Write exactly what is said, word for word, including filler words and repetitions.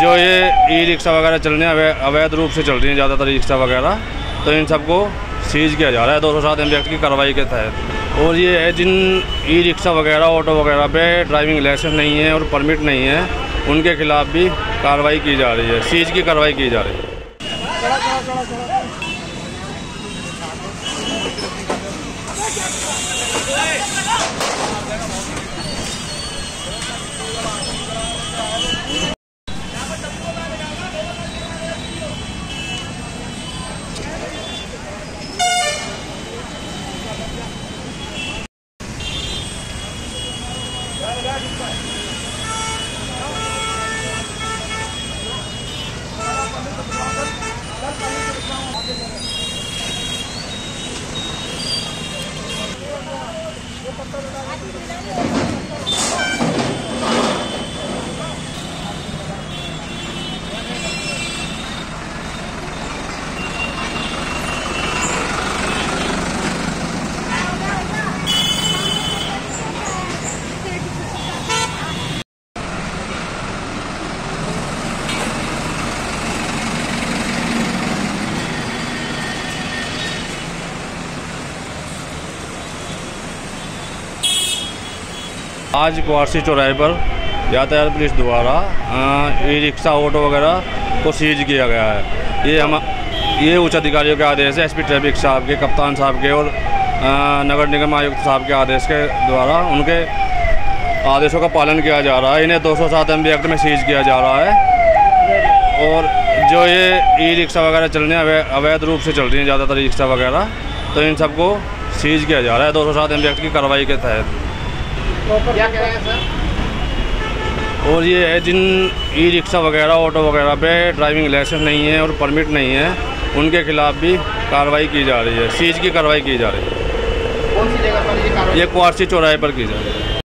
जो ये e rickshaw वगैरह चलने अवैध रूप से चल रही हैं ज़्यादातर ई रिक्शा वगैरह, तो इन सबको सीज किया जा रहा है दो सौ सात एम बी एक्ट की कार्रवाई के तहत। और ये है जिन ई रिक्शा वगैरह ऑटो वगैरह पे ड्राइविंग लाइसेंस नहीं है और परमिट नहीं है, उनके खिलाफ भी कार्रवाई की जा रही है, सीज की कार्रवाई की जा रही है। आज वारसी चौराहे पर यातायात पुलिस द्वारा ई रिक्शा ऑटो वगैरह को सीज किया गया है। ये हम ये उच्च अधिकारियों के आदेश है, एसपी ट्रैफिक साहब के, कप्तान साहब के और आ, नगर निगम आयुक्त साहब के आदेश के द्वारा उनके आदेशों का पालन किया जा रहा है। इन्हें दो सौ सात एम बी एक्ट में सीज किया जा रहा है। और जो ये ई रिक्शा वगैरह चलने अवैध रूप से चल रही हैं ज़्यादातर ई रिक्शा वगैरह, तो इन सबको सीज किया जा रहा है दो सौ सात एम बी एक्ट की कार्रवाई के तहत। क्या कह रहे हैं सर? और ये है जिन ई रिक्शा वगैरह ऑटो वगैरह पे ड्राइविंग लाइसेंस नहीं है और परमिट नहीं है, उनके खिलाफ भी कार्रवाई की जा रही है, सीज की कार्रवाई की जा रही है। कौन सी जगह पर ये कार्रवाई? ये कोर्सी चौराहे पर की जा रही है।